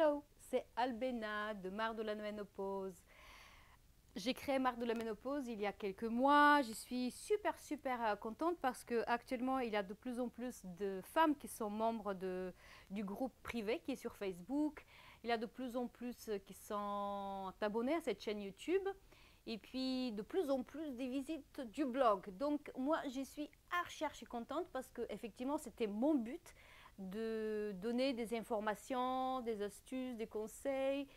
Hello, c'est Albena de Marre de la Ménopause. J'ai créé Marre de la Ménopause il y a quelques mois. Je suis super contente parce qu'actuellement, il y a de plus en plus de femmes qui sont membres du groupe privé qui est sur Facebook. Il y a de plus en plus qui sont abonnés à cette chaîne YouTube. Et puis, de plus en plus des visites du blog. Donc, moi, je suis archi contente parce qu'effectivement, c'était mon but de donner des informations, des astuces, des conseils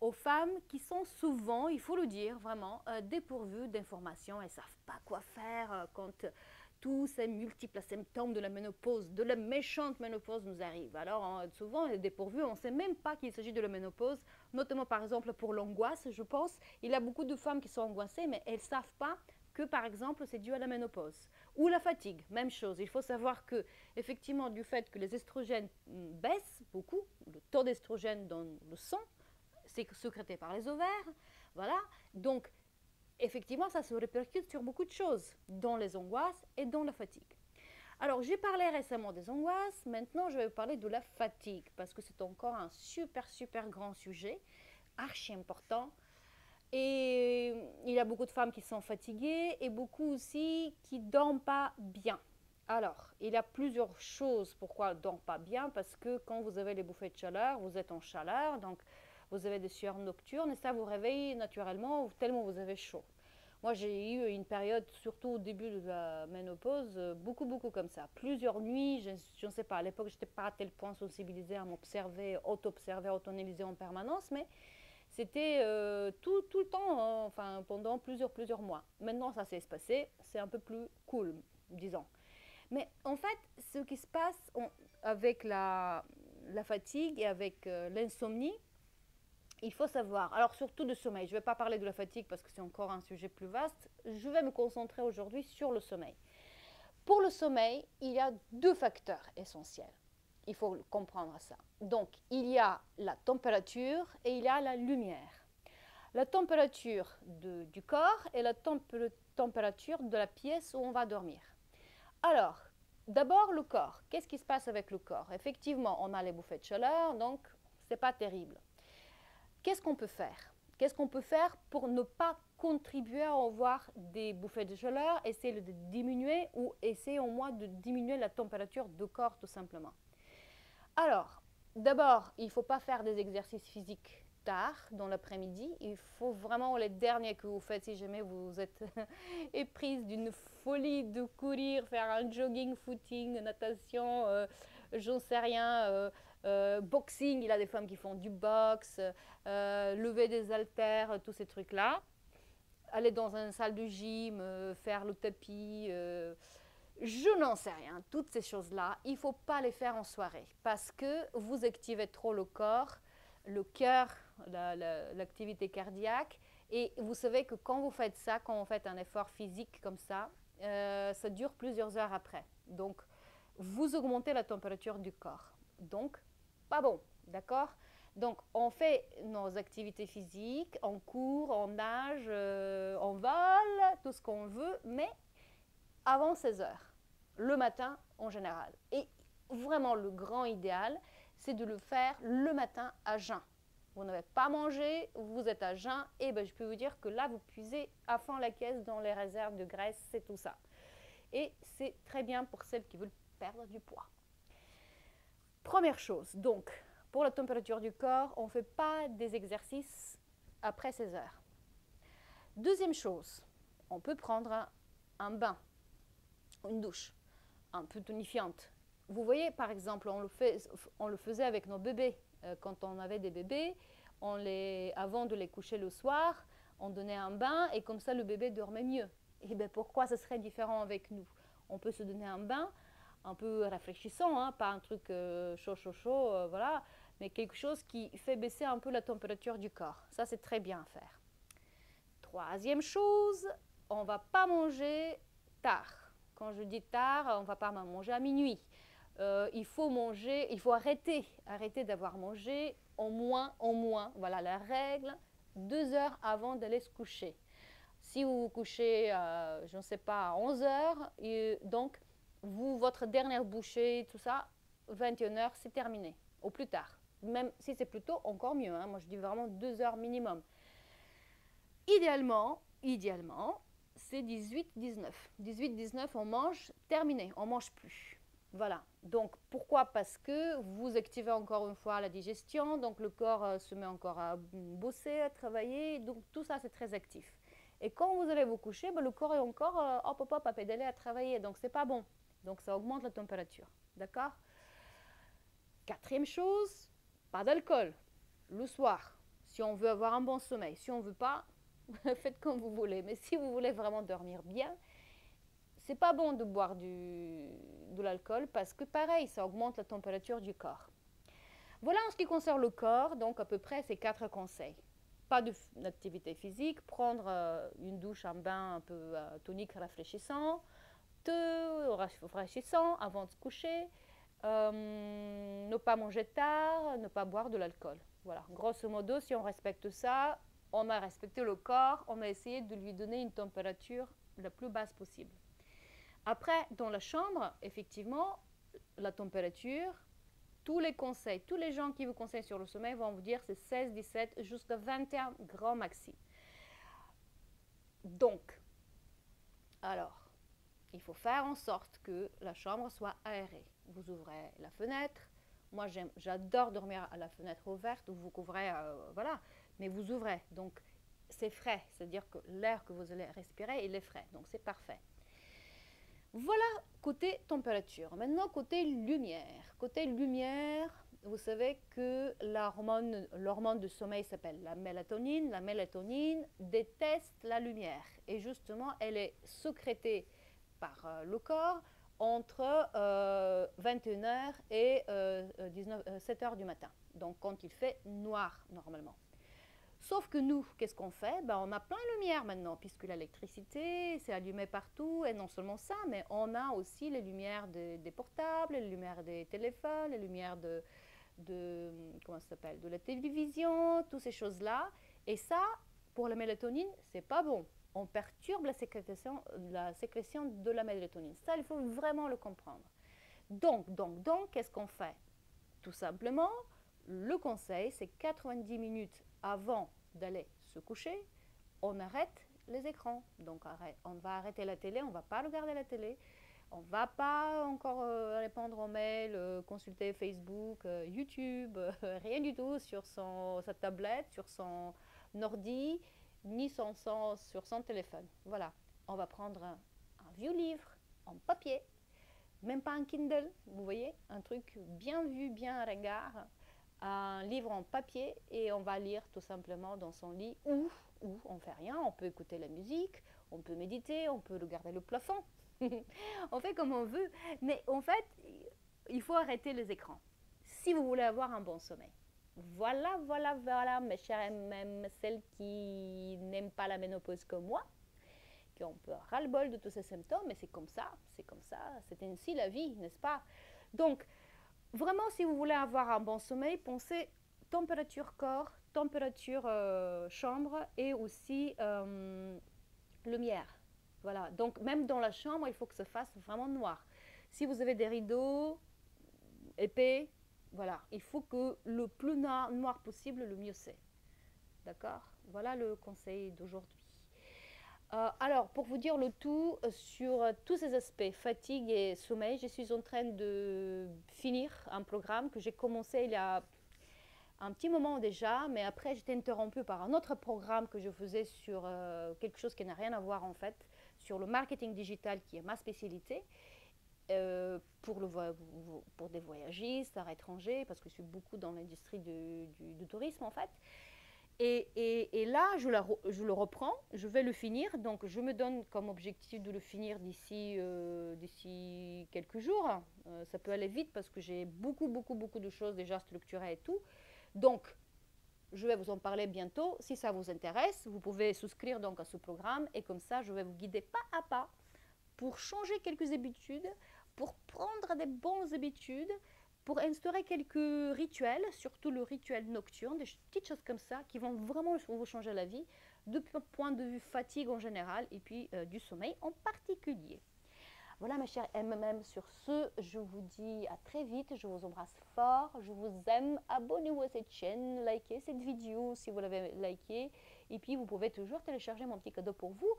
aux femmes qui sont souvent, il faut le dire vraiment, dépourvues d'informations. Elles ne savent pas quoi faire quand tous ces multiples symptômes de la ménopause, de la méchante ménopause nous arrivent. Alors souvent, elles sont dépourvues, on ne sait même pas qu'il s'agit de la ménopause, notamment par exemple pour l'angoisse, je pense. Il y a beaucoup de femmes qui sont angoissées, mais elles ne savent pas que par exemple c'est dû à la ménopause. Ou la fatigue, même chose. Il faut savoir que effectivement du fait que les estrogènes baissent beaucoup, le taux d'estrogène dans le sang, c'est sécrété par les ovaires, voilà. Donc effectivement ça se répercute sur beaucoup de choses, dans les angoisses et dans la fatigue. Alors j'ai parlé récemment des angoisses, maintenant je vais vous parler de la fatigue, parce que c'est encore un super grand sujet, archi important. Et il y a beaucoup de femmes qui sont fatiguées et beaucoup aussi qui ne dorment pas bien. Alors, il y a plusieurs choses pourquoi elles ne dorment pas bien, parce que quand vous avez les bouffées de chaleur, vous êtes en chaleur, donc vous avez des sueurs nocturnes et ça vous réveille naturellement tellement vous avez chaud. Moi, j'ai eu une période, surtout au début de la ménopause, beaucoup comme ça. Plusieurs nuits, je ne sais pas, à l'époque, je n'étais pas à tel point sensibilisée à m'observer, auto-observer, auto-analyser en permanence, mais c'était tout le temps, hein, enfin pendant plusieurs mois. Maintenant, ça s'est espacé, c'est un peu plus cool, disons. Mais en fait, ce qui se passe avec la fatigue et avec l'insomnie, il faut savoir, alors surtout de sommeil, je ne vais pas parler de la fatigue parce que c'est encore un sujet plus vaste, je vais me concentrer aujourd'hui sur le sommeil. Pour le sommeil, il y a deux facteurs essentiels. Il faut comprendre ça. Donc, il y a la température et il y a la lumière. La température du corps et la température de la pièce où on va dormir. Alors, d'abord le corps. Qu'est-ce qui se passe avec le corps? Effectivement, on a les bouffées de chaleur, donc c'est pas terrible. Qu'est-ce qu'on peut faire? Qu'est-ce qu'on peut faire pour ne pas contribuer à avoir des bouffées de chaleur? Essayer de diminuer ou essayer au moins de diminuer la température du corps tout simplement. Alors, d'abord, il ne faut pas faire des exercices physiques tard, dans l'après-midi. Il faut vraiment, les derniers que vous faites, si jamais vous êtes éprise d'une folie de courir, faire un jogging, footing, natation, j'en sais rien, boxing, il y a des femmes qui font du boxe, lever des haltères, tous ces trucs-là. Aller dans une salle de gym, faire le tapis... je n'en sais rien, toutes ces choses-là, il ne faut pas les faire en soirée parce que vous activez trop le corps, le cœur, l'activité cardiaque. Et vous savez que quand vous faites ça, quand vous faites un effort physique comme ça, ça dure plusieurs heures après. Donc, vous augmentez la température du corps. Donc, pas bon, d'accord? Donc, on fait nos activités physiques, on court, on nage, on vole, tout ce qu'on veut, mais avant 16 heures. Le matin en général. Et vraiment le grand idéal, c'est de le faire le matin à jeun. Vous n'avez pas mangé, vous êtes à jeun, et ben, je peux vous dire que là, vous puisez à fond la caisse dans les réserves de graisse, c'est tout ça. Et c'est très bien pour celles qui veulent perdre du poids. Première chose, donc, pour la température du corps, on ne fait pas des exercices après 16 heures. Deuxième chose, on peut prendre un bain, une douche un peu tonifiante. Vous voyez, par exemple, on le faisait avec nos bébés. Quand on avait des bébés, avant de les coucher le soir, on donnait un bain et comme ça, le bébé dormait mieux. Et bien, pourquoi ce serait différent avec nous? On peut se donner un bain un peu rafraîchissant, hein, pas un truc chaud, voilà, mais quelque chose qui fait baisser un peu la température du corps. Ça, c'est très bien à faire. Troisième chose, on ne va pas manger tard. Quand je dis tard, on ne va pas manger à minuit. Il faut manger, il faut arrêter d'avoir mangé au moins, voilà la règle, 2 heures avant d'aller se coucher. Si vous vous couchez, je ne sais pas, à 11 heures, et donc votre dernière bouchée, tout ça, 21 heures, c'est terminé, au plus tard. même si c'est plus tôt, encore mieux. Hein. Moi, je dis vraiment 2 heures minimum. Idéalement, c'est 18-19. 18-19, on mange, terminé, on ne mange plus. Voilà. Donc, pourquoi? Parce que vous activez encore une fois la digestion, donc le corps se met encore à bosser, à travailler, donc tout ça, c'est très actif. Et quand vous allez vous coucher, ben, le corps est encore hop, à pédaler, à travailler, donc c'est pas bon. Donc, ça augmente la température, d'accord? Quatrième chose, pas d'alcool le soir, si on veut avoir un bon sommeil. Si on ne veut pas, faites comme vous voulez. Mais si vous voulez vraiment dormir bien, c'est pas bon de boire de l'alcool parce que pareil, ça augmente la température du corps. Voilà en ce qui concerne le corps, donc à peu près ces 4 conseils. Pas d'activité physique, prendre une douche, un bain un peu tonique, rafraîchissant, avant de se coucher, ne pas manger tard, ne pas boire de l'alcool. Voilà, grosso modo, si on respecte ça, on a respecté le corps, on a essayé de lui donner une température la plus basse possible. Après, dans la chambre, effectivement, la température, tous les conseils, tous les gens qui vous conseillent sur le sommeil vont vous dire c'est 16, 17, jusqu'à 21 grand maxi. Donc, alors, il faut faire en sorte que la chambre soit aérée. Vous ouvrez la fenêtre. Moi, j'adore dormir à la fenêtre ouverte, où vous couvrez, voilà, mais vous ouvrez. Donc, c'est frais, c'est-à-dire que l'air que vous allez respirer, il est frais. Donc, c'est parfait. Voilà côté température. Maintenant, côté lumière. Côté lumière, vous savez que l'hormone du sommeil s'appelle la mélatonine. La mélatonine déteste la lumière. Et justement, elle est sécrétée par le corps entre 21h et 7h du matin. Donc, quand il fait noir, normalement. Sauf que nous, qu'est-ce qu'on fait? Ben, on a plein de lumière maintenant, puisque l'électricité s'est allumée partout. Et non seulement ça, mais on a aussi les lumières des portables, les lumières des téléphones, les lumières de la télévision, toutes ces choses-là. Et ça, pour la mélatonine, c'est pas bon. On perturbe la sécrétion de la mélatonine. Ça, il faut vraiment le comprendre. Donc, qu'est-ce qu'on fait? Tout simplement, le conseil, c'est 90 minutes avant d'aller se coucher, on arrête les écrans. Donc, on va arrêter la télé, on ne va pas regarder la télé, on ne va pas encore répondre aux mails, consulter Facebook, YouTube, rien du tout sur sa tablette, sur son ordi, ni sur son téléphone. Voilà, on va prendre un vieux livre en papier, même pas un Kindle, vous voyez, un truc bien vu, bien à regard, un livre en papier, et on va lire tout simplement dans son lit, ou on ne fait rien, on peut écouter la musique, on peut méditer, on peut regarder le plafond, on fait comme on veut, mais en fait, il faut arrêter les écrans, si vous voulez avoir un bon sommeil. Voilà, mes chères, même celles qui n'aiment pas la ménopause comme moi, qui ont peur ras-le-bol de tous ces symptômes, mais c'est comme ça, c'est ainsi la vie, n'est-ce pas? Donc, vraiment, si vous voulez avoir un bon sommeil, pensez température corps, température chambre et aussi lumière. Voilà, donc même dans la chambre, il faut que ça fasse vraiment noir. Si vous avez des rideaux épais, voilà, il faut que le plus noir possible, le mieux c'est. D'accord? Voilà le conseil d'aujourd'hui. Alors, pour vous dire le tout, sur tous ces aspects, fatigue et sommeil, je suis en train de finir un programme que j'ai commencé il y a un petit moment déjà, mais après j'étais interrompue par un autre programme que je faisais sur quelque chose qui n'a rien à voir en fait, sur le marketing digital qui est ma spécialité. Pour des voyagistes à l'étranger, parce que je suis beaucoup dans l'industrie du tourisme en fait. Et là, je le reprends, je vais le finir, donc je me donne comme objectif de le finir d'ici quelques jours. Ça peut aller vite parce que j'ai beaucoup de choses déjà structurées et tout. Donc, je vais vous en parler bientôt. Si ça vous intéresse, vous pouvez souscrire donc à ce programme et comme ça, je vais vous guider pas à pas pour changer quelques habitudes, pour prendre des bonnes habitudes, pour instaurer quelques rituels, surtout le rituel nocturne, des petites choses comme ça qui vont vraiment vous changer la vie, du point de vue fatigue en général et puis du sommeil en particulier. Voilà mes chers MMM, sur ce, je vous dis à très vite, je vous embrasse fort, je vous aime, abonnez-vous à cette chaîne, likez cette vidéo si vous l'avez likée, et puis vous pouvez toujours télécharger mon petit cadeau pour vous,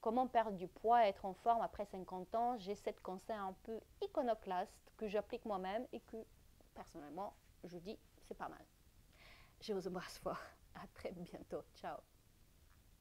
comment perdre du poids et être en forme après 50 ans, j'ai 7 conseils un peu iconoclastes que j'applique moi-même et que personnellement, je vous dis, c'est pas mal. Je vous embrasse fort, à très bientôt, ciao.